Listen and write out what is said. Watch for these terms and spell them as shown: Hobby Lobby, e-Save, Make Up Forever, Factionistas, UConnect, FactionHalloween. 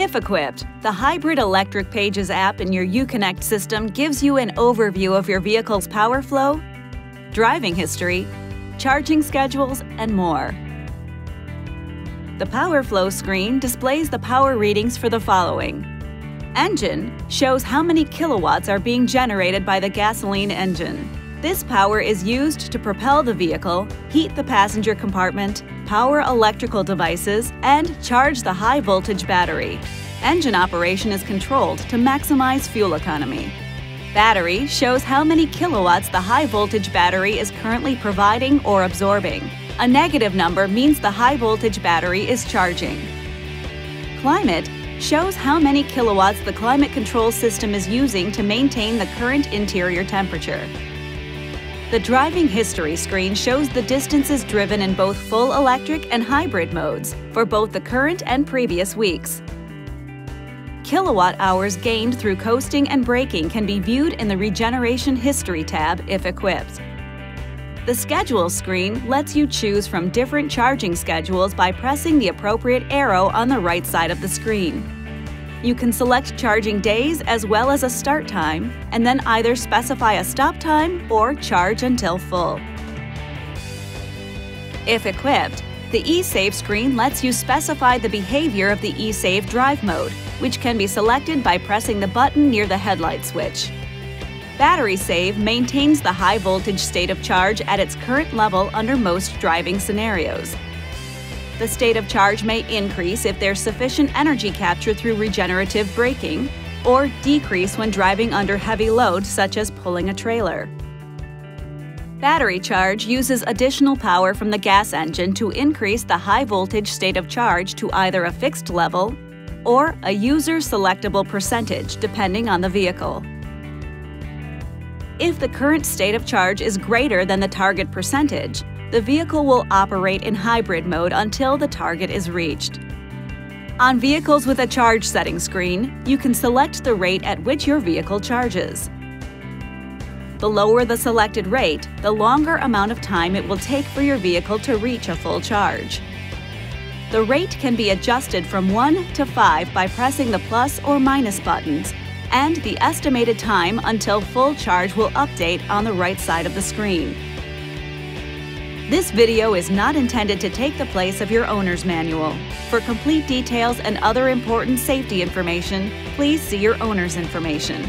If equipped, the Hybrid Electric Pages app in your UConnect system gives you an overview of your vehicle's power flow, driving history, charging schedules, and more. The Power Flow screen displays the power readings for the following. Engine shows how many kilowatts are being generated by the gasoline engine. This power is used to propel the vehicle, heat the passenger compartment, power electrical devices, and charge the high-voltage battery. Engine operation is controlled to maximize fuel economy. Battery shows how many kilowatts the high-voltage battery is currently providing or absorbing. A negative number means the high-voltage battery is charging. Climate shows how many kilowatts the climate control system is using to maintain the current interior temperature. The driving history screen shows the distances driven in both full electric and hybrid modes for both the current and previous weeks. Kilowatt hours gained through coasting and braking can be viewed in the Regeneration History tab if equipped. The Schedule screen lets you choose from different charging schedules by pressing the appropriate arrow on the right side of the screen. You can select charging days as well as a start time, and then either specify a stop time or charge until full. If equipped, the e-Save screen lets you specify the behavior of the e-Save drive mode, which can be selected by pressing the button near the headlight switch. Battery save maintains the high voltage state of charge at its current level under most driving scenarios. The state of charge may increase if there's sufficient energy capture through regenerative braking, or decrease when driving under heavy load such as pulling a trailer. Battery charge uses additional power from the gas engine to increase the high voltage state of charge to either a fixed level or a user-selectable percentage depending on the vehicle. If the current state of charge is greater than the target percentage, the vehicle will operate in hybrid mode until the target is reached. On vehicles with a charge setting screen, you can select the rate at which your vehicle charges. The lower the selected rate, the longer amount of time it will take for your vehicle to reach a full charge. The rate can be adjusted from 1 to 5 by pressing the plus or minus buttons, and the estimated time until full charge will update on the right side of the screen. This video is not intended to take the place of your owner's manual. For complete details and other important safety information, please see your owner's information.